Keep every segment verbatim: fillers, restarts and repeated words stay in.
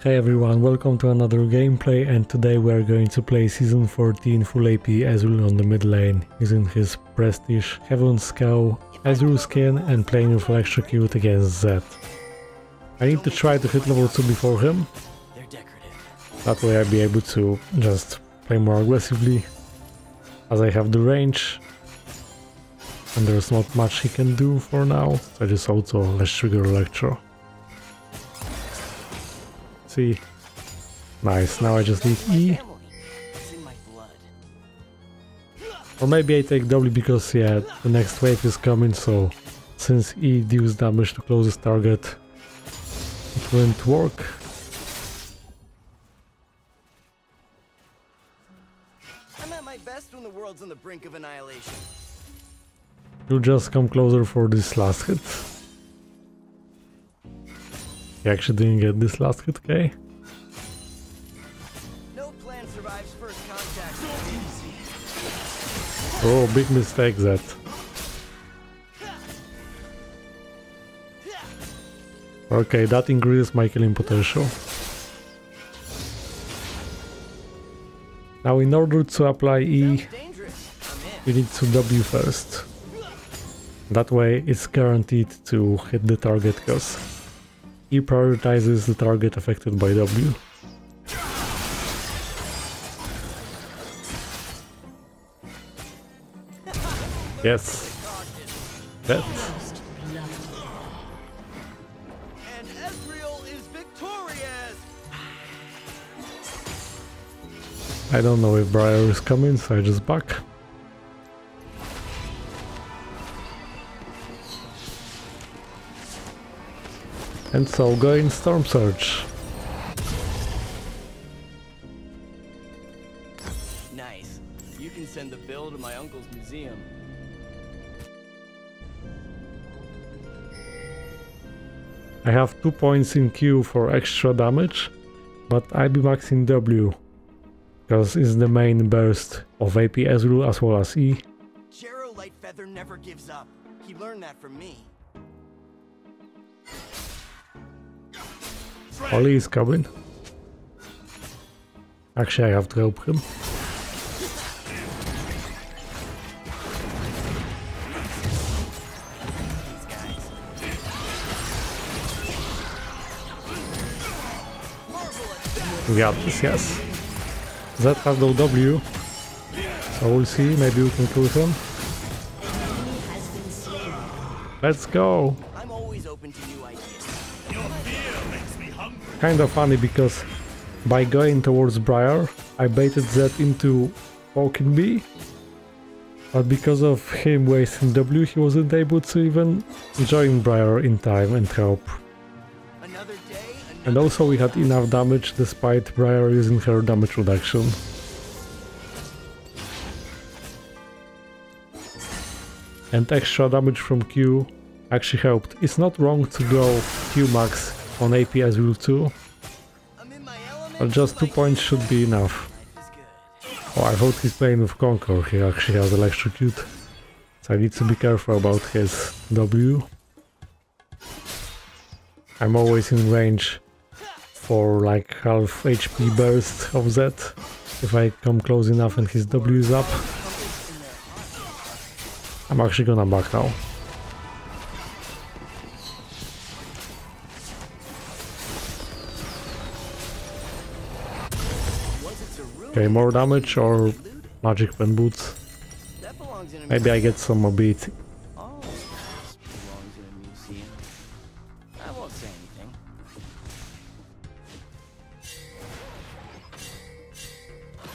Hey everyone, welcome to another gameplay, and today we are going to play Season fourteen Full A P Ezreal on the mid lane using his Prestige Heaven Cow Ezreal skin and playing with Electrocute against Zed. I need to try to hit level two before him, that way I'll be able to just play more aggressively as I have the range and there's not much he can do for now, so I just auto let's trigger Electro. See. Nice, now I just need E. Or maybe I take W because, yeah, the next wave is coming, so since E deals damage to closest target, it won't work. I'm at my best when the world's on the brink of annihilation. You just come closer for this last hit. I actually didn't get this last hit, okay? No plan survives first contact. Oh, big mistake that. Okay, that increases my killing potential. Now in order to apply E, you need to W first. That way it's guaranteed to hit the target because E prioritizes the target affected by W. Yes. That. And Ezreal is victorious. I don't know if Briar is coming, so I just back. And so going Storm Surge. Nice. You can send the bill to my uncle's museum. I have two points in Q for extra damage, but I'll be maxing W because it's the main burst of A P Ezreal as well as E. Jero Lightfeather never gives up. He learned that from me. Ollie is coming. Actually, I have to help him. We got this, yes. Zed has no W. So we'll see, maybe we can kill him. Let's go! Kind of funny because by going towards Briar, I baited Zed into poking B, but because of him wasting W, he wasn't able to even join Briar in time and help. Another day, another and also we had enough damage despite Briar using her damage reduction. And extra damage from Q actually helped. It's not wrong to go Q max on A P Ezreal too, but just two points should be enough. Oh, I thought he's playing with Conquer. He actually has Electrocute, so I need to be careful about his W. I'm always in range for like half H P burst of Zed if I come close enough and his W is up. I'm actually gonna back now. Okay, more damage or magic pen boots. Maybe I get some mobility.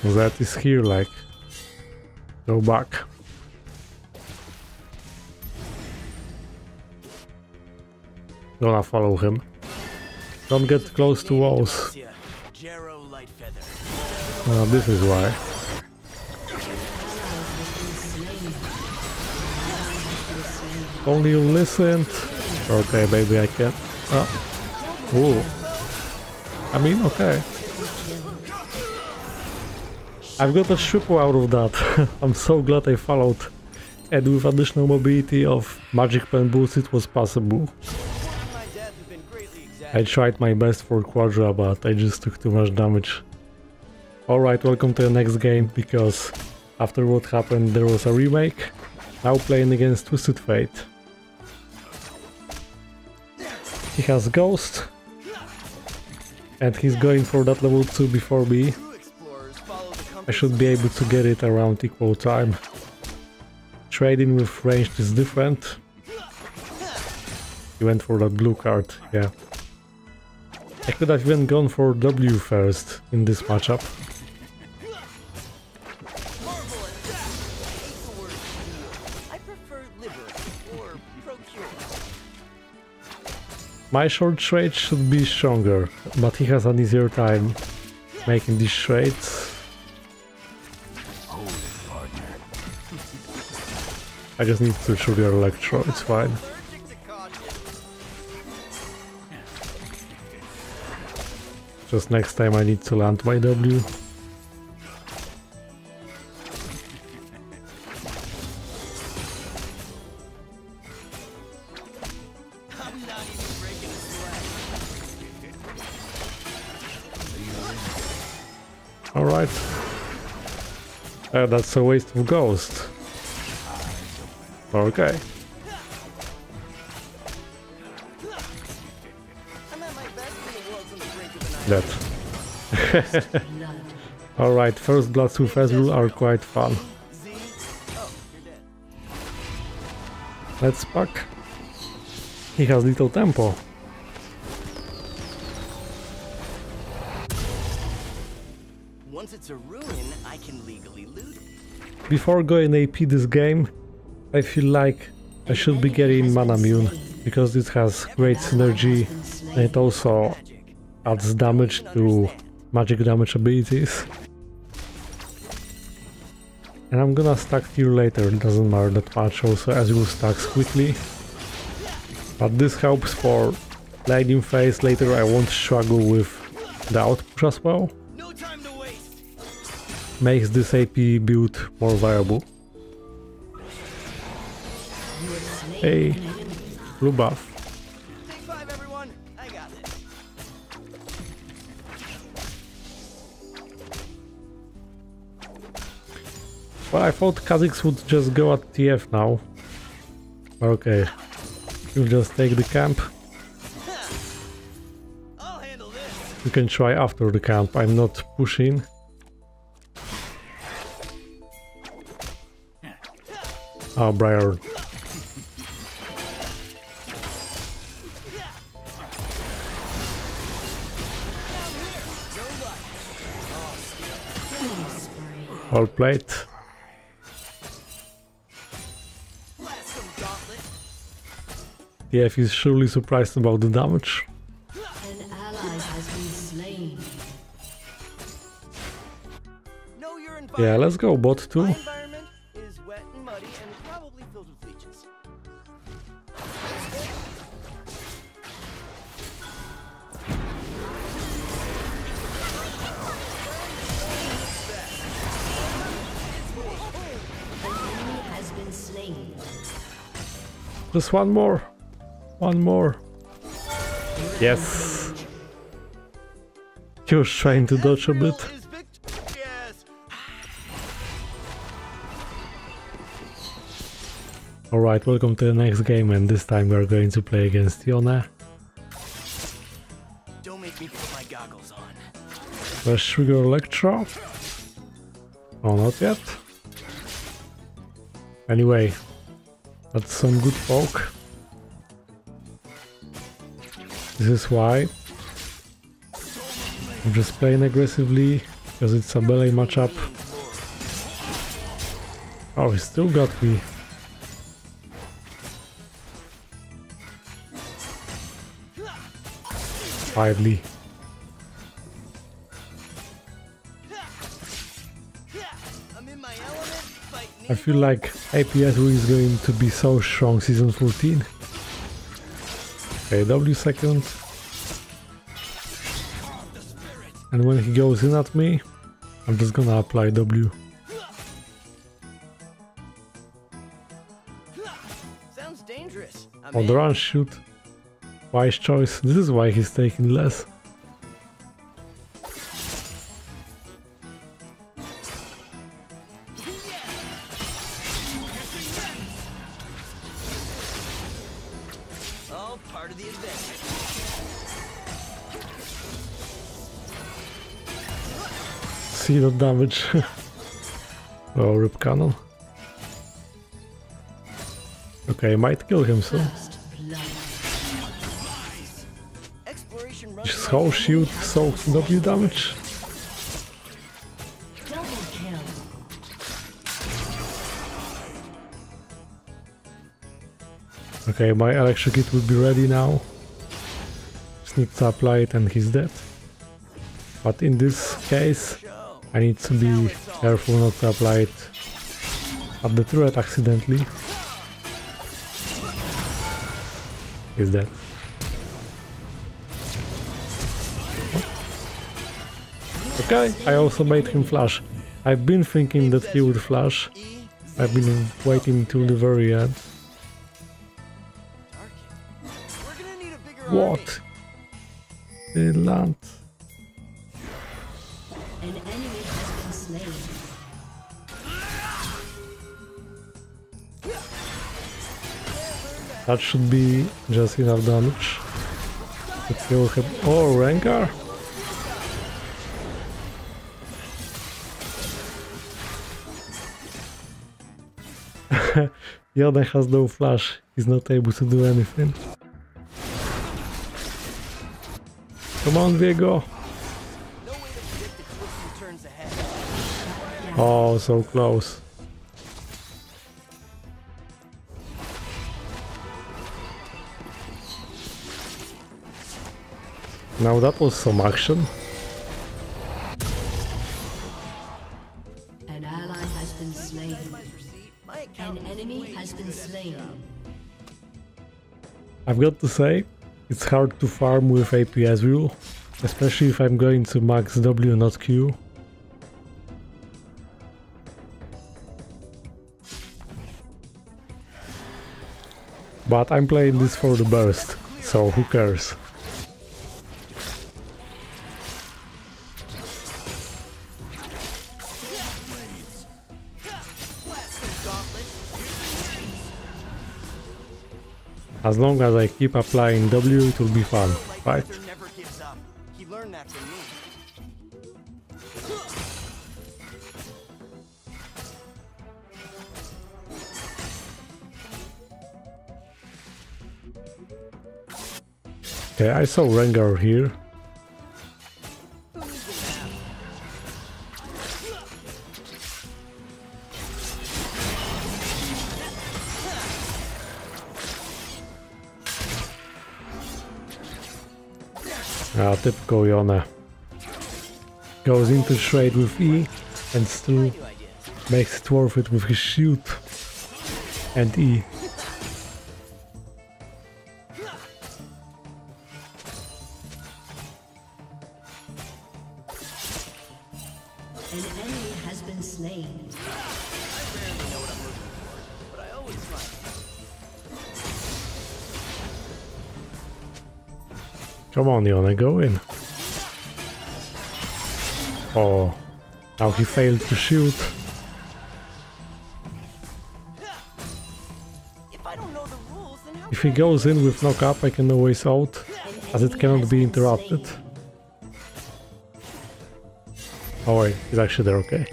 That is here, like, go back. Gonna follow him. Don't get close to walls. Uh, this is why. Only you listened. Okay, baby, I can. Uh, ooh. I mean, okay. I've got a triple out of that. I'm so glad I followed. And with additional mobility of magic pen boost, it was possible. I tried my best for Quadra, but I just took too much damage. Alright, welcome to the next game, because after what happened there was a remake. Now playing against Twisted Fate. He has Ghost. And he's going for that level two before B. I should be able to get it around equal time. Trading with ranged is different. He went for that blue card, yeah. I could have even gone for W first in this matchup. My short trade should be stronger, but he has an easier time making these trades. I just need to trigger Electro, it's fine. Just next time I need to land my W. Alright. Uh, that's a waste of Ghost. Okay. That. Alright, first bloods with Ezreal are quite fun. Let's pack. He has little tempo. Once it's a ruin, I can legally loot. Before going A P this game, I feel like I should be getting Manamune, because it has great synergy and it also adds damage to magic damage abilities. And I'm gonna stack here later, it doesn't matter that much, also Ezreal stacks quickly. But this helps for lagging phase, later I won't struggle with the outpush as well. Makes this A P build more viable. Hey, blue buff. Take five, everyone. I got this. Well, I thought Kha'Zix would just go at T F now. Okay, you'll just take the camp. I'll handle this. You can try after the camp. I'm not pushing. Oh, Briar. All plate. T F is surely surprised about the damage. An ally has been slain. Yeah, let's go bot too. Is wet and muddy and probably filled with leeches. Just one more, one more. Yes. He was trying to dodge a bit. Alright, welcome to the next game, and this time we are going to play against Yone. Don't make me put my goggles on. Let's trigger Electro. Oh, not yet. Anyway. That's some good poke. This is why I'm just playing aggressively, because it's a melee matchup. Oh, he still got me. Finally. I feel like A P S is going to be so strong season fourteen. Okay, W second. And when he goes in at me, I'm just gonna apply W. Sounds dangerous. Oh, the run shoot. Wise choice. This is why he's taking less. See the damage. Oh, rip cannon. Okay, might kill him soon. Just whole shield soaks W damage. Okay, my Electrocute would be ready now. Just need to apply it and he's dead. But in this case, I need to be careful not to apply it at the turret accidentally. He's dead. Okay, I also made him flash. I've been thinking that he would flash. I've been waiting till the very end. What? The land. That should be just enough damage to kill him. Oh, Rengar? Yone has no flash, he's not able to do anything. Come on, Viego! Oh, so close. Now that was some action. An ally has been slain. An enemy has been slain. I've got to say, it's hard to farm with A P Ezreal, especially if I'm going to max W, not Q. But I'm playing this for the burst, so who cares? As long as I keep applying W, it will be fun, right? Okay, I saw Rengar here. Ah, typical Yone. Goes into trade with E and still makes it worth it with his shield and E. An enemy has been slain. I rarely know what I'm looking for, but I always like. Come on, Yone, go in. Oh, now he failed to shoot. If he goes in with knock up, I can always out, as it cannot be interrupted. Oh wait, he's actually there, okay.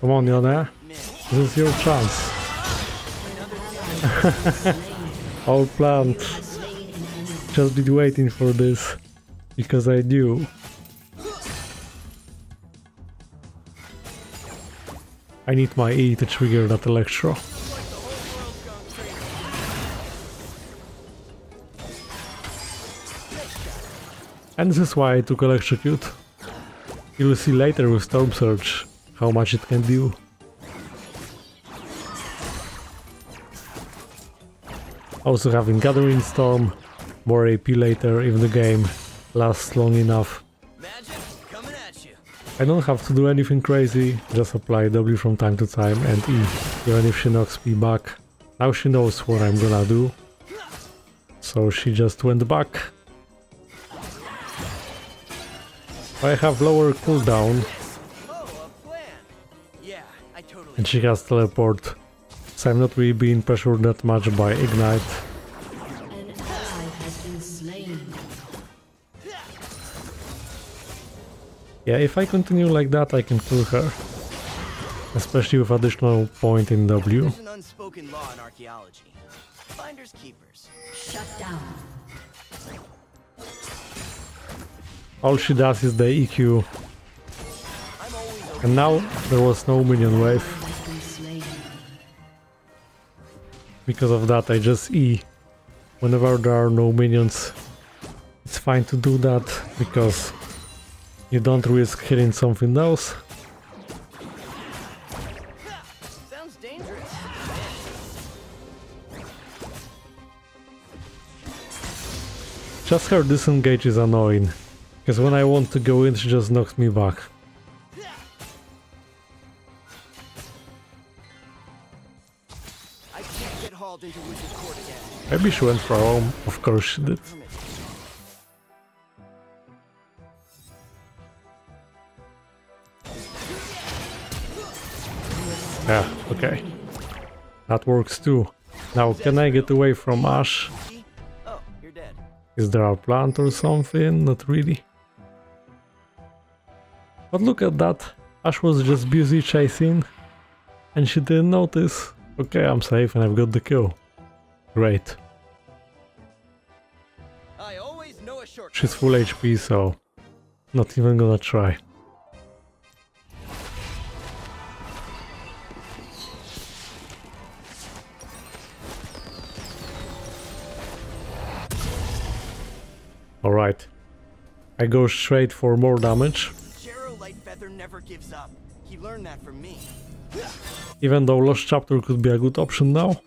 Come on, Yone. This is your chance. All planned. Just been waiting for this, because I knew. I need my E to trigger that Electro. And this is why I took Electrocute. You'll see later with Storm Surge how much it can do. Also having Gathering Storm, more A P later if the game lasts long enough. Magic coming at you. I don't have to do anything crazy, just apply W from time to time and E, even if she knocks me back. Now she knows what I'm gonna do, so she just went back. I have lower cooldown, and she has teleport, so I'm not really being pressured that much by Ignite. Yeah, if I continue like that, I can kill her. Especially with additional point in W. There's an unspoken law in archaeology. Finders keepers. Shut down. All she does is the E Q. And now there was no minion wave. Because of that, I just E. Whenever there are no minions, it's fine to do that, because you don't risk hitting something else. Sounds dangerous. Just her disengage is annoying, because when I want to go in, she just knocks me back. I can't get hauled into Wizard's Court again. Maybe she went for home, of course she did. Yeah, okay. That works too. Now, can I get away from Ash? Oh, you're dead. Is there a plant or something? Not really. But look at that. Ash was just busy chasing and she didn't notice. Okay, I'm safe and I've got the kill. Great. I always know a shortcut. She's full H P, so not even gonna try. Alright, I go straight for more damage. Jero Lightfeather never gives up. He learned that from me. Even though Lost Chapter could be a good option now.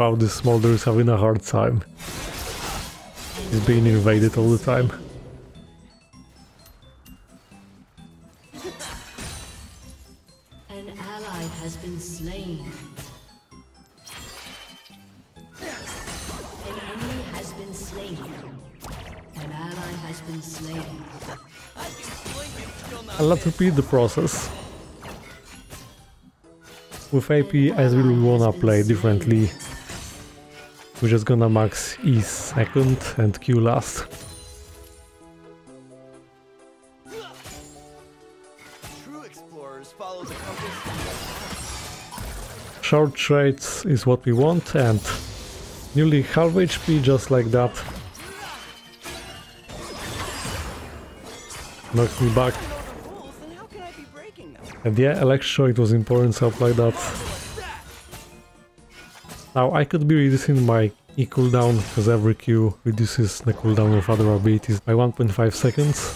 Wow, this smolder is having a hard time. He's being invaded all the time. An ally has been slain. And let's repeat the process. With A P, I really wanna play differently. We're just gonna max E second and Q last. Short trades is what we want, and nearly half H P just like that. Knocks me back. And yeah, Electrocute was important, stuff like that. Now I could be reducing my E cooldown, because every Q reduces the cooldown of other abilities by one point five seconds.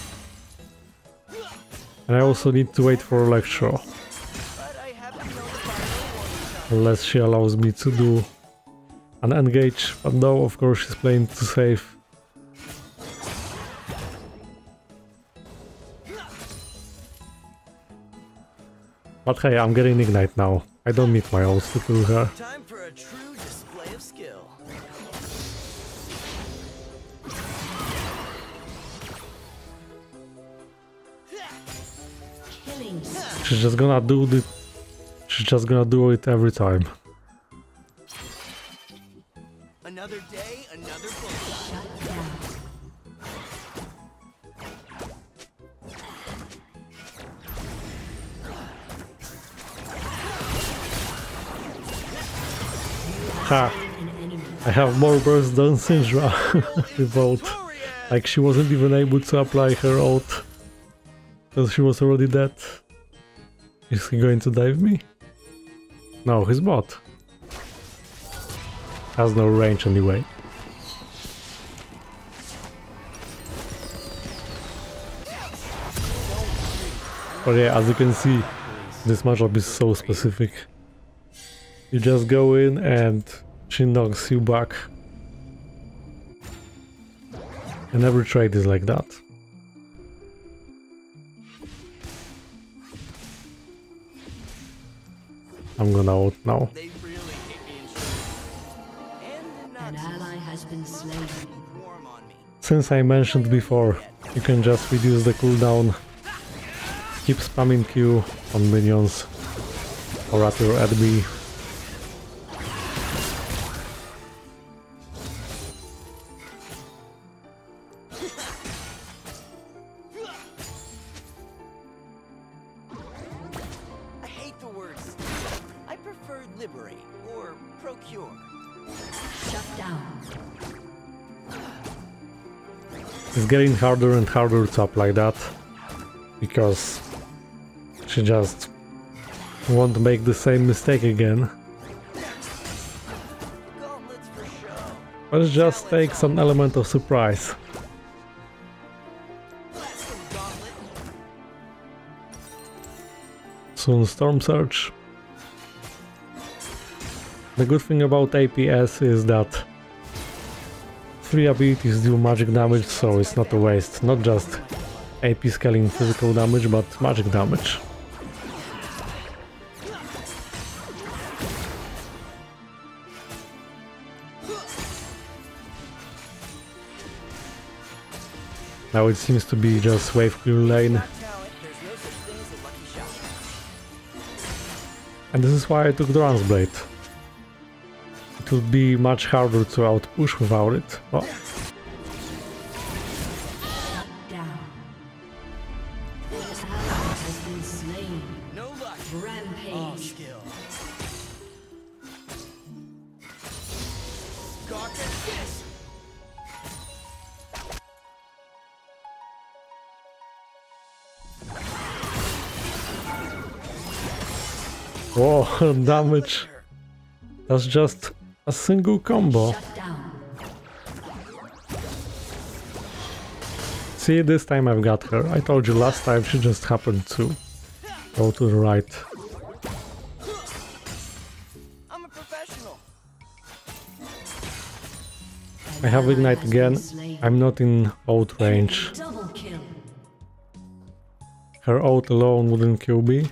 And I also need to wait for Electro. Unless she allows me to do an engage, but no, of course she's playing too safe. But hey, I'm getting Ignite now. I don't need my ults to kill her. Time for a true display of skill. She's just gonna do the... She's just gonna do it every time. Another day, another bullshot. Ha! I have more bursts than Syndra with ult. Like, she wasn't even able to apply her ult, because she was already dead. Is he going to dive me? No, his bot has no range anyway. But yeah, as you can see, this matchup is so specific. You just go in and she knocks you back. And every trade is like that. I'm gonna ult now. Since I mentioned before, you can just reduce the cooldown. Keep spamming Q on minions or at your enemy. Getting harder and harder to apply that, because she just won't make the same mistake again. Let's just take some element of surprise. Soon Storm Surge. The good thing about A P S is that three abilities do magic damage, so it's not a waste. Not just A P scaling physical damage, but magic damage. Now it seems to be just wave clear lane. And this is why I took the Run's Blade. Would be much harder to outpush without it. Oh. Whoa, damage. That's just a single combo. See, this time I've got her. I told you last time she just happened to go to the right. I'm a professional. I have Ignite again. I'm not in ult range. Her ult alone wouldn't kill me.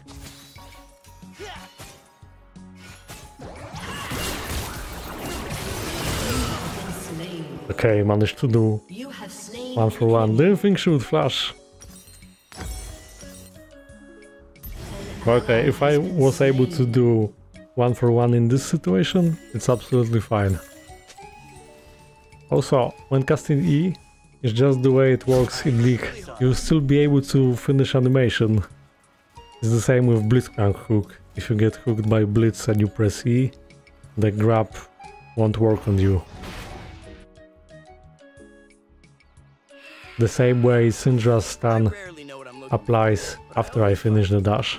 Okay, managed to do one for one. Didn't think she would flash. Okay, if I was able to do one for one in this situation, it's absolutely fine. Also, when casting E, it's just the way it works in League. You'll still be able to finish animation. It's the same with Blitzcrank hook. If you get hooked by Blitz and you press E, the grab won't work on you. The same way Syndra's stun applies after I finish the dash.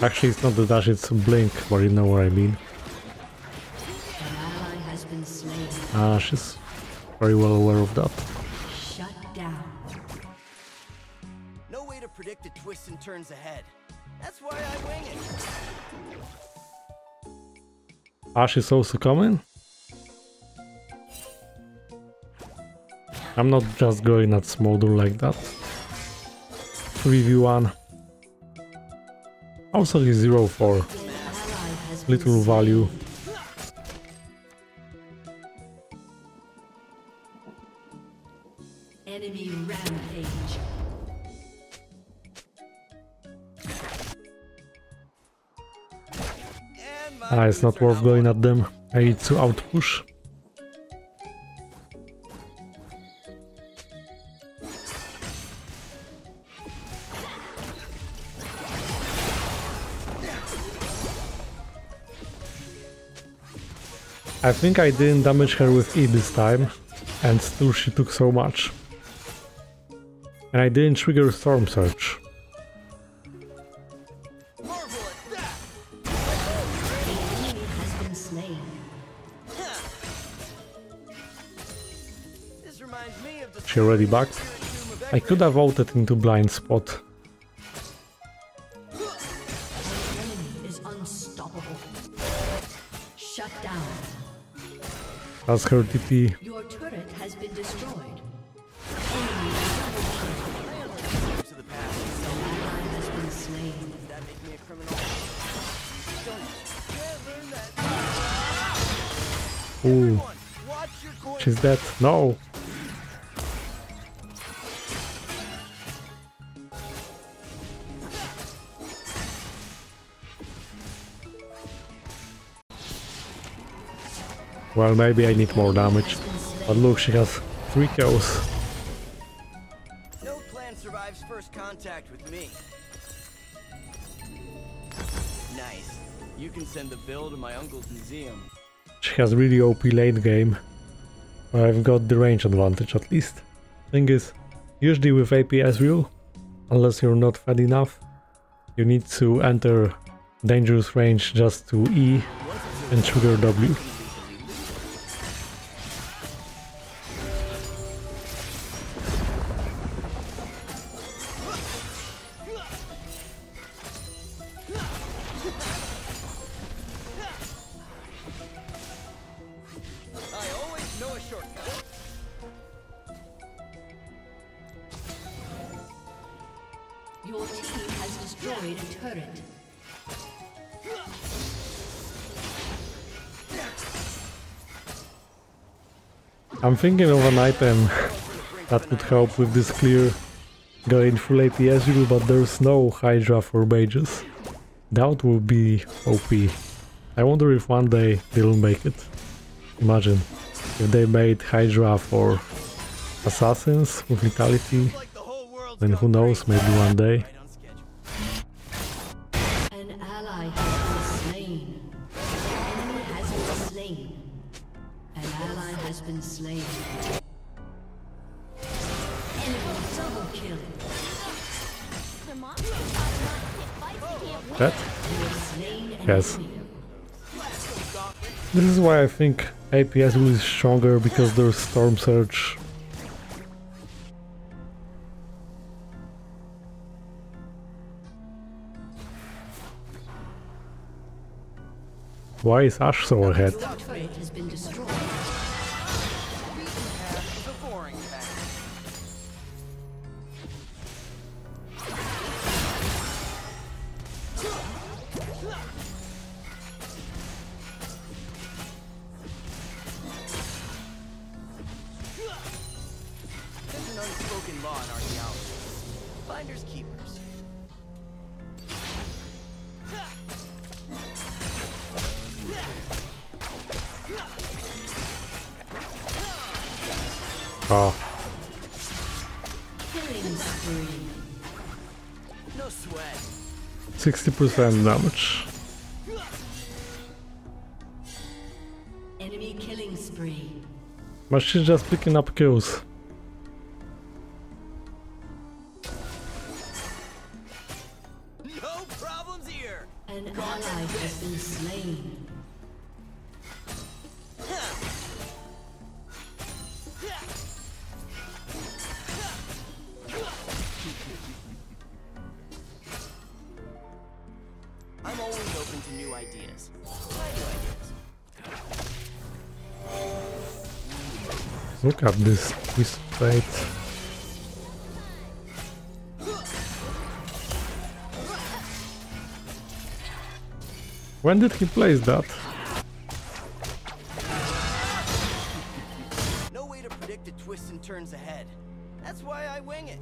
Actually, it's not the dash, it's a blink, but you know what I mean. Ah, uh, she's very well aware of that. Shut down. No way to predict the twists and turns ahead. That's why I wing it. Ash is also coming. I'm not just going at Smolder like that. three v one. Also he's zero four. Little value. Enemy rampage. Ah, it's not worth going at them. I need to outpush. I think I didn't damage her with E this time, and still she took so much. And I didn't trigger Storm Surge. She already backed. I could have ulted into blind spot. That's her T P. Your turret has been destroyed. Enemy double kill. Ooh. She's dead. No. Well, maybe I need more damage. But look, she has three kills. No plan survives first contact with me. Nice. You can send the bill to my uncle's museum. She has really O P late game. But I've got the range advantage at least. Thing is, usually with A P Ezreal, unless you're not fed enough, you need to enter dangerous range just to E and trigger W. I'm thinking of an item that would help with this clear going full A P Ezreal, but there's no Hydra for mages. Doubt will be O P. I wonder if one day they'll make it. Imagine if they made Hydra for assassins with vitality, then who knows, maybe one day. That? Yes. This is why I think A P Ezreal is stronger, because there's Storm Surge. Why is Ash so ahead? Oh. sixty percent damage. Enemy killing spree. But she's just picking up kills. No problems here. An ally has been slain. Look at this Twisted Fate. When did he place that? No way to predict the twists and turns ahead. That's why I wing it.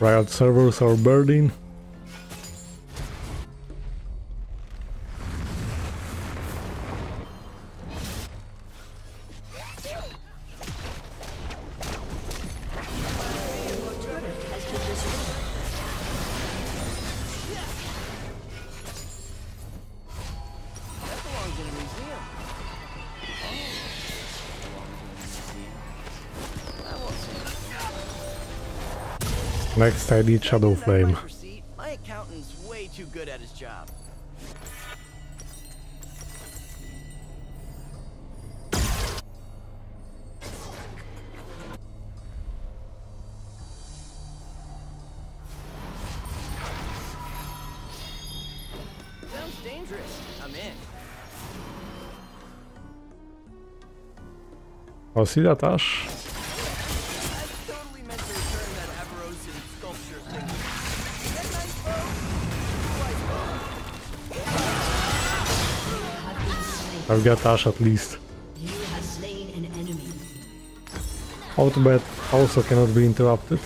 Riot servers are burning. Next, I need Shadow Flame. My accountant's way too good at his job. Sounds dangerous. dangerous. I'm in. Oh, see that, Ash? I've got Ash at least. You have slain an enemy. Autobat also cannot be interrupted.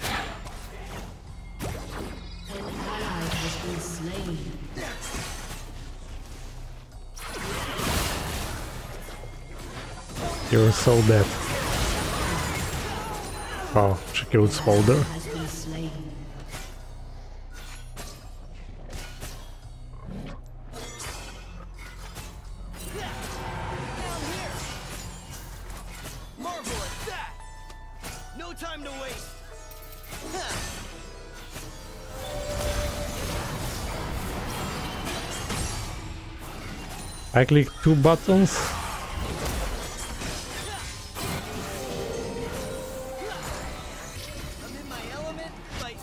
An ally has been slain. You're so dead. Wow, she killed Smolder. I click two buttons. I'm in my element, fight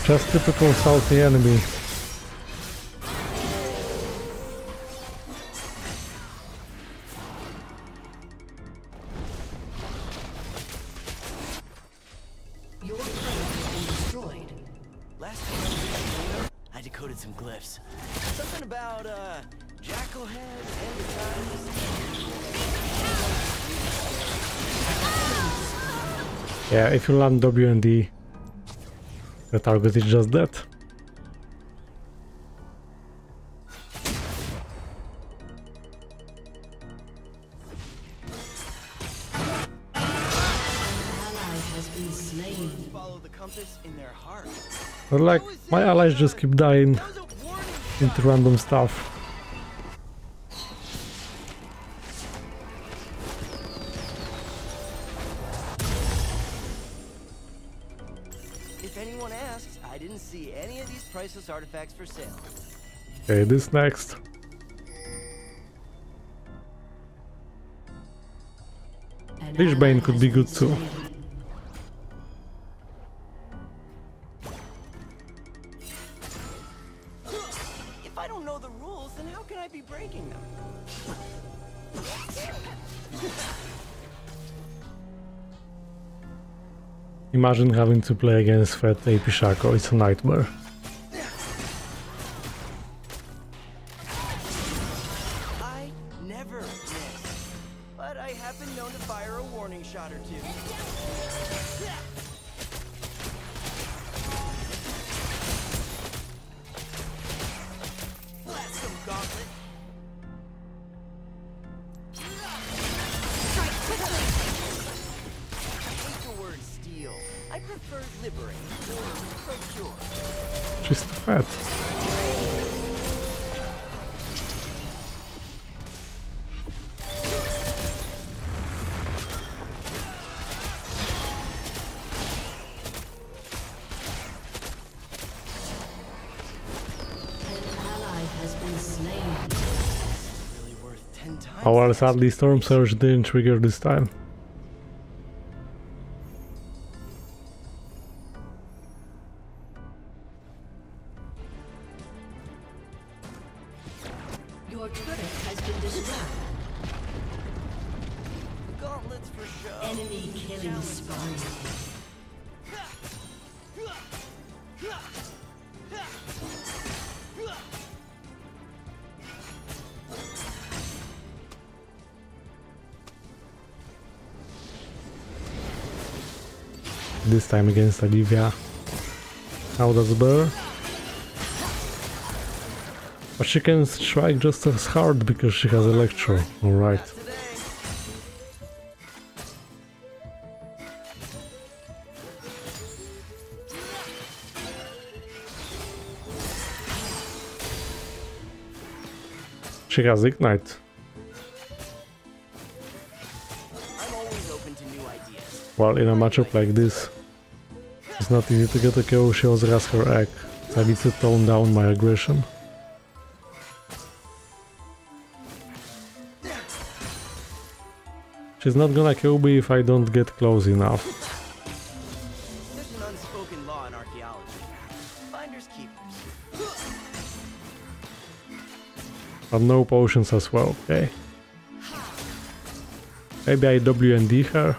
me. Just typical salty enemy. Yeah, if you land W and D, the target is just that. But like, my allies just keep dying into random stuff. Artifacts for sale. Okay, this next. Lich Bane could be good too. If I don't know the rules, then how can I be breaking them? Imagine having to play against Fat A P Shaco, it's a nightmare. Oh well, sadly Storm Surge didn't trigger this time. Your turret has been destroyed. Gauntlets for show. Enemy killing spawn. This time against Olivia. How does Burr? But she can strike just as hard because she has Electro. Alright. She has Ignite. Well, in a matchup like this, it's not easy to get a kill, she also has her egg, so I need to tone down my aggression. She's not gonna kill me if I don't get close enough. There's an unspoken law in archaeology. But no potions as well, okay. Maybe I W and D her.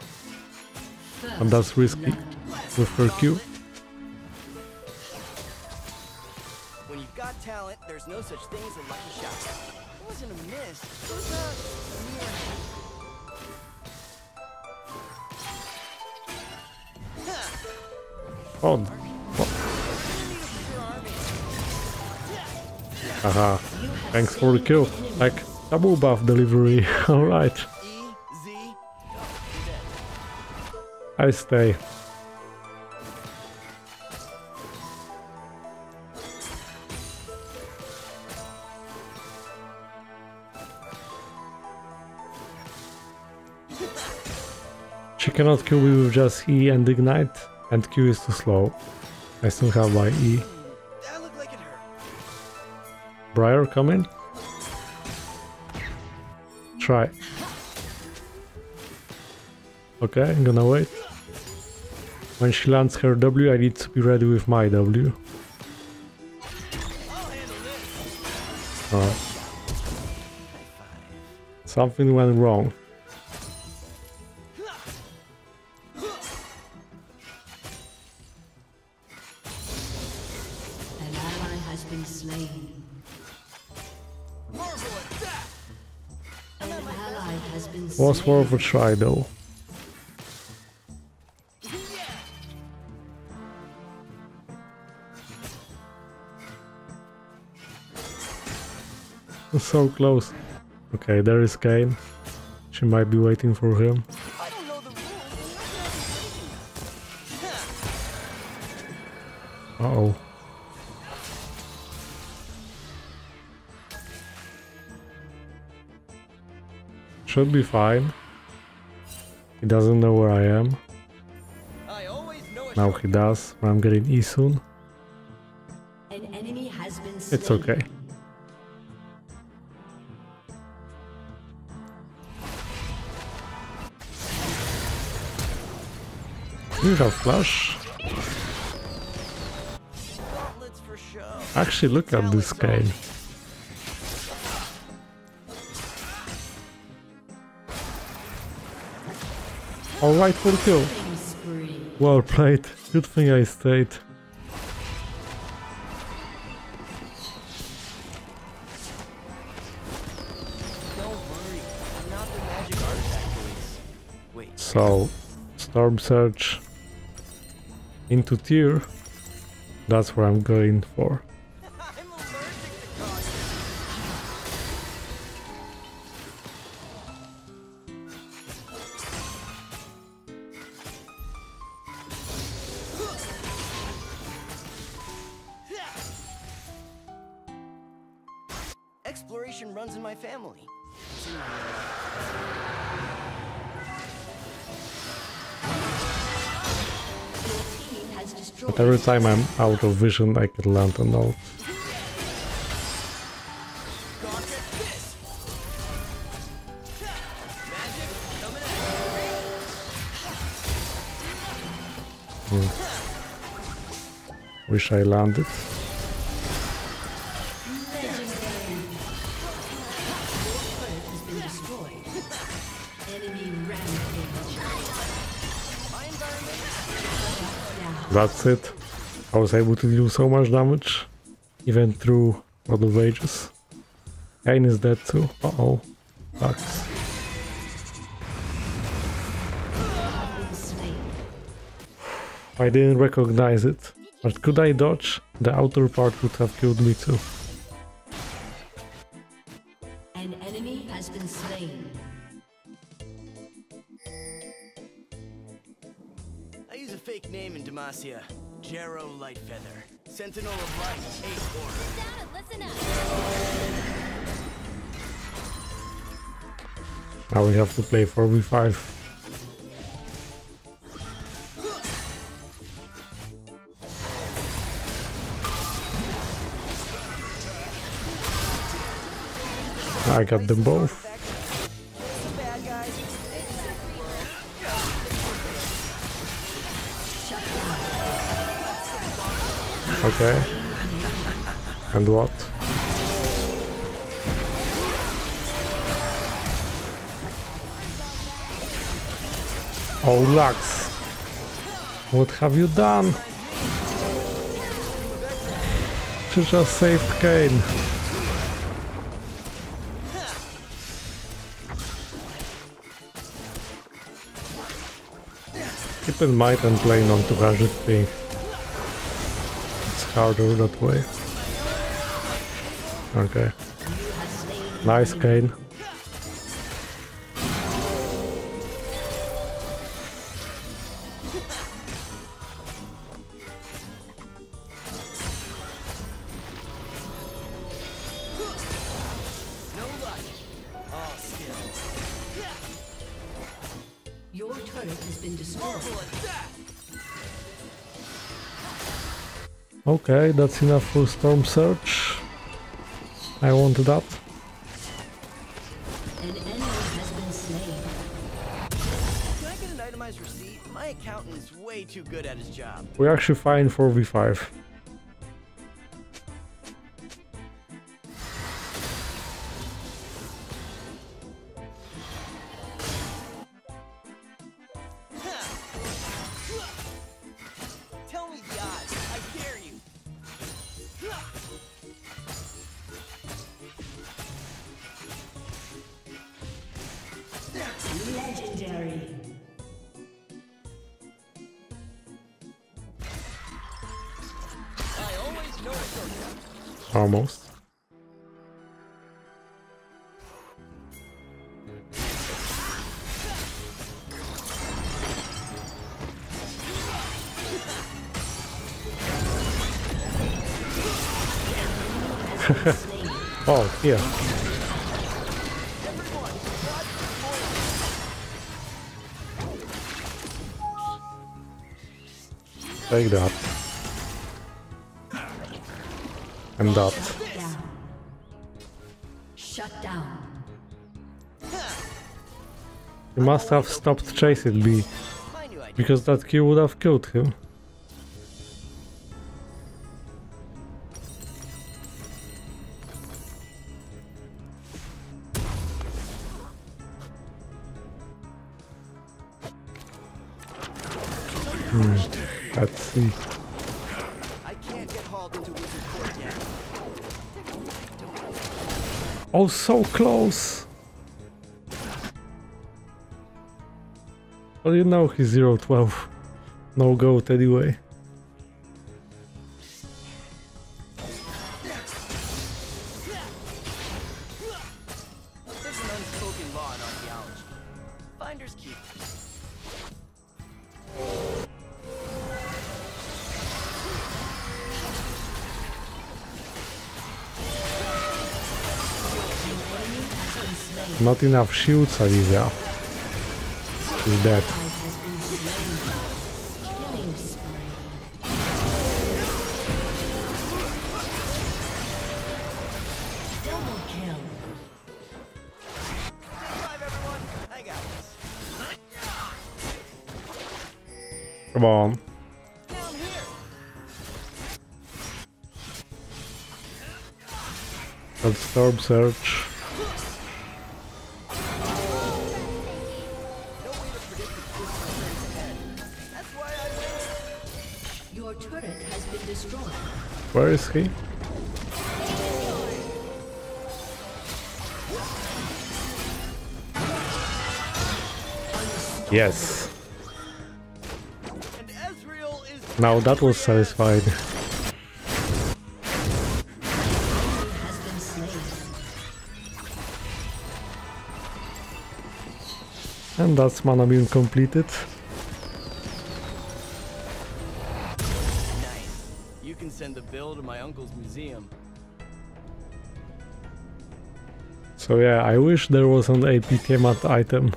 But that's risky with her Q. When you've got talent, there's no such thing as a lucky shot. It wasn't a miss. It was a mirror. Oh. Oh. Haha. Thanks for the kill. Like double buff delivery. Alright. I stay. She cannot Q with just E and Ignite, and Q is too slow. I still have my E. Briar coming? Try. Okay, I'm gonna wait. When she lands her W, I need to be ready with my W. Alright. Something went wrong. An ally has been slain. An ally has been slain. Was worth a try though. So close. Okay, there is Kayn. She might be waiting for him. Uh-oh. Should be fine. He doesn't know where I am. Now he does, but I'm getting E soon. It's okay. Do you have flash? Actually, look at this guy. Alright for kill. Well played. Good thing I stayed. So, Storm Surge. Into tier, that's what I'm going for. Exploration runs in my family. But every time I'm out of vision, I can land an ult. Hmm. Wish I landed. That's it. I was able to do so much damage, even through a lot of wages. Kayn is dead too. Uh oh. Lux. I didn't recognize it, but could I dodge? The outer part would have killed me too. An enemy has been slain. Fake name in Demacia, Jero Lightfeather, Sentinel of Light, eighth Order. Down, listen up. Now we have to play four v five. I got them both. Okay. And what? Oh, Lux, what have you done? She just saved Kayn. Keep in mind I'm playing on Rageblade. It's harder that way. Okay. Nice, Kayn. Okay, that's enough for Storm Surge. I want that. An enemy has been slain. Can I get an itemized receipt? My accountant is way too good at his job. We're actually fine for V five. Almost. Oh, yeah. Take that. And that. Shut down. He must have stopped chasing me, because that Q would have killed him. Hmm. Let's see. Oh, so close! Well, you know he's zero twelve. No goat anyway. Not enough shields, Olivia. She's dead. Come on. That's Storm Surge. Where is he? Yes. Now that was satisfied. And that's Manamune completed. The bill to my uncle's museum. So yeah, I wish there was an A P K mat item.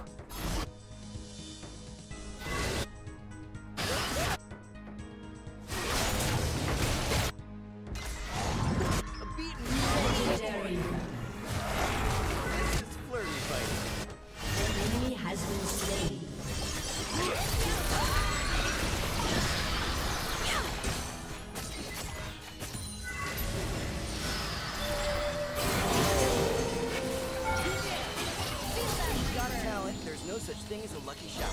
There's no such thing as a lucky shot.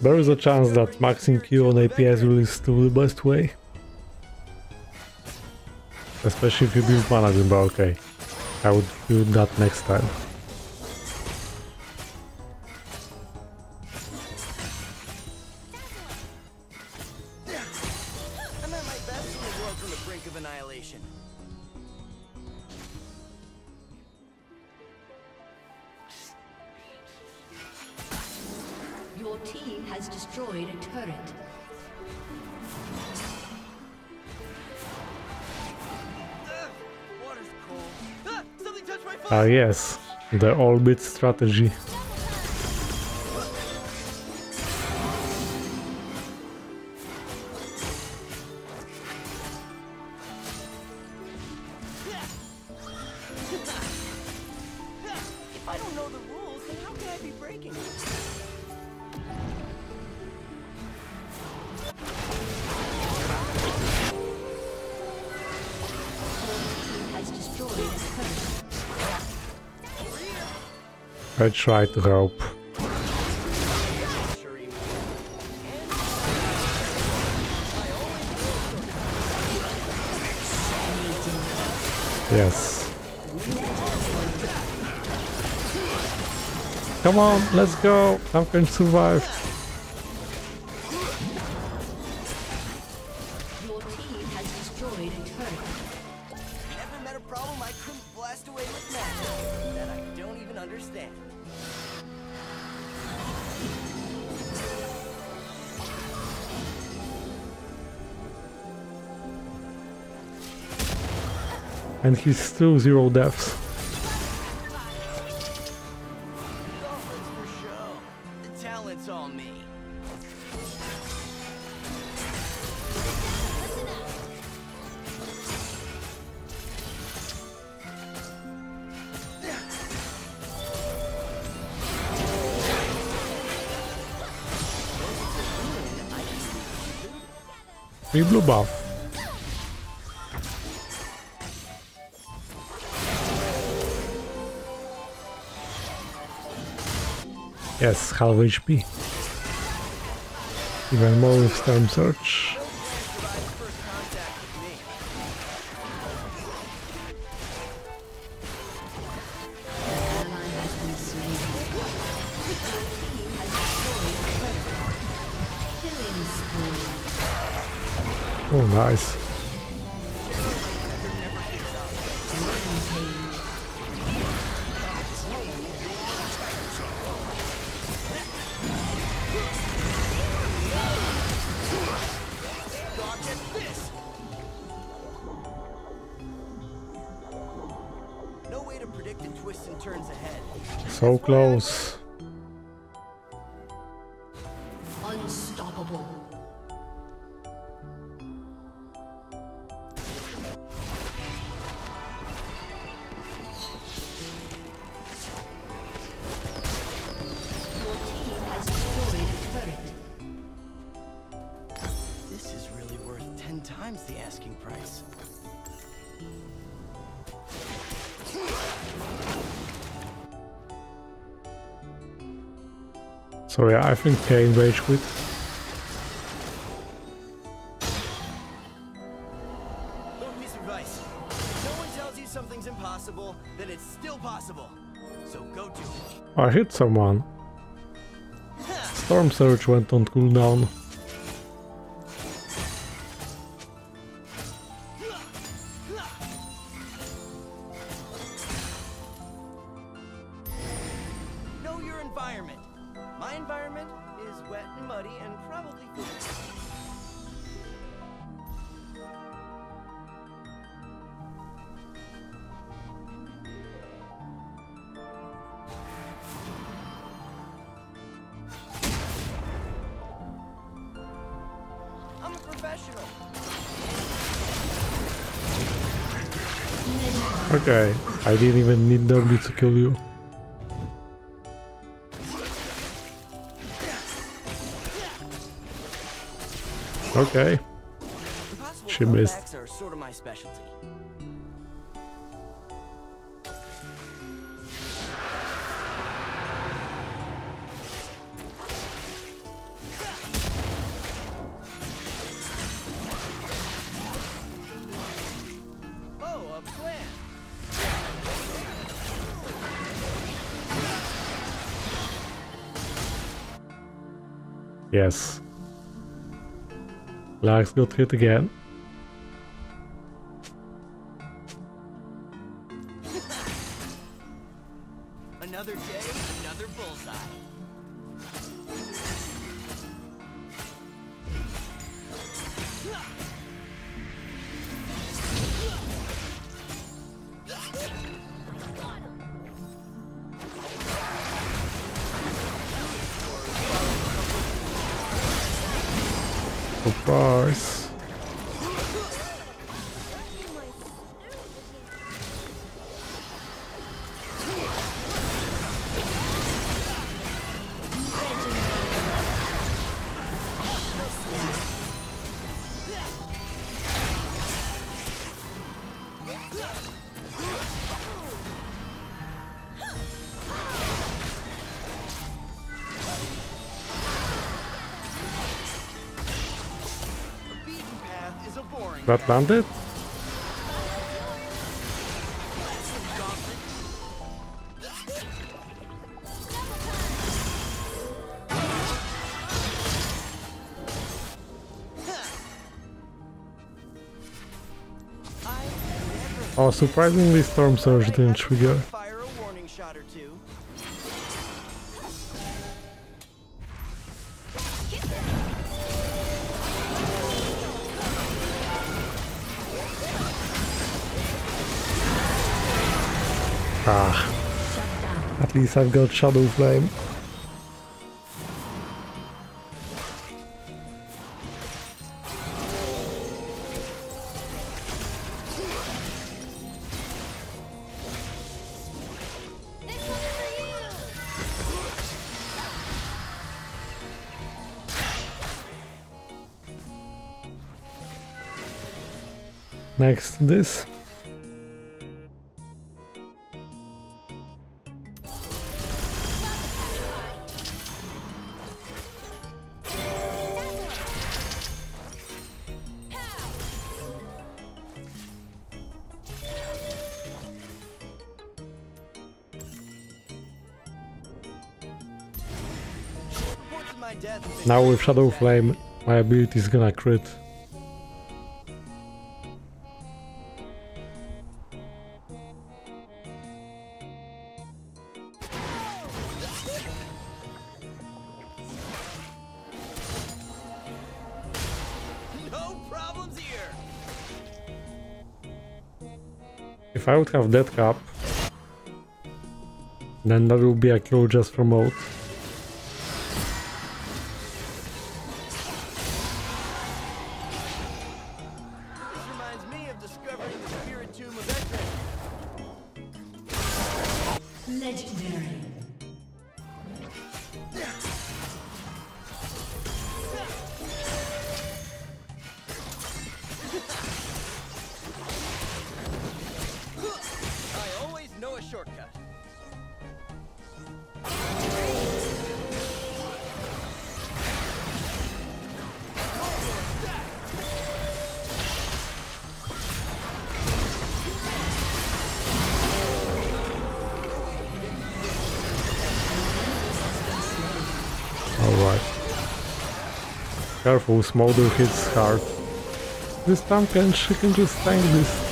There is a chance that maxing Q on A P S really is still the best way. Especially if you build Manamune, but okay. I would do that next time. Ah yes, the all-bit strategy. I tried to help. Yes. Come on, let's go. I'm going to survive. And he's still zero deaths. Free blue buff. Yes, half H P. Even more with Storm Surge. Oh, nice. So close. Unstoppable. This is really worth ten times the asking price. So yeah, I think Kayn rage quit. Little piece of advice. No one tells you something's impossible, then it's still possible. So go do it. I hit someone. Storm Surge went on cooldown. Okay, I didn't even need W to kill you. Okay. She missed. Are sort of my specialty. Yes. Lux got hit again. Another day, another bullseye. Of course. That landed? Oh, surprisingly, Storm Surge didn't trigger. Ah, at least I've got Shadow Flame. Next, this. Now with Shadow Flame, my ability is gonna crit. No problems here. If I would have Death Cap, then that would be a kill just from ult. Careful, Smolder hits hard. This tank can, she can just tank this.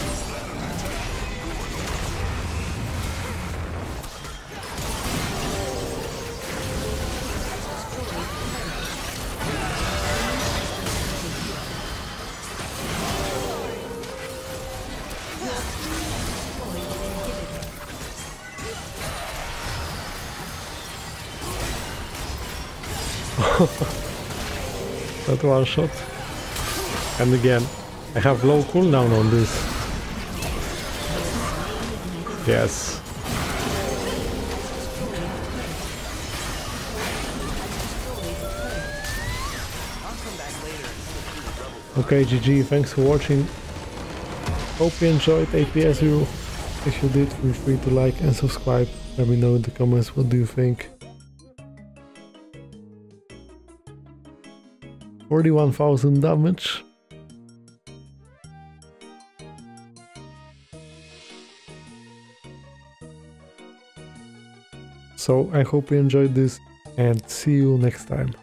That one shot. And again, I have low cooldown on this. Yes. Okay, G G, thanks for watching. Hope you enjoyed A P S U. If you did, feel free to like and subscribe. Let me know in the comments what do you think. forty-one thousand damage. So I hope you enjoyed this and see you next time.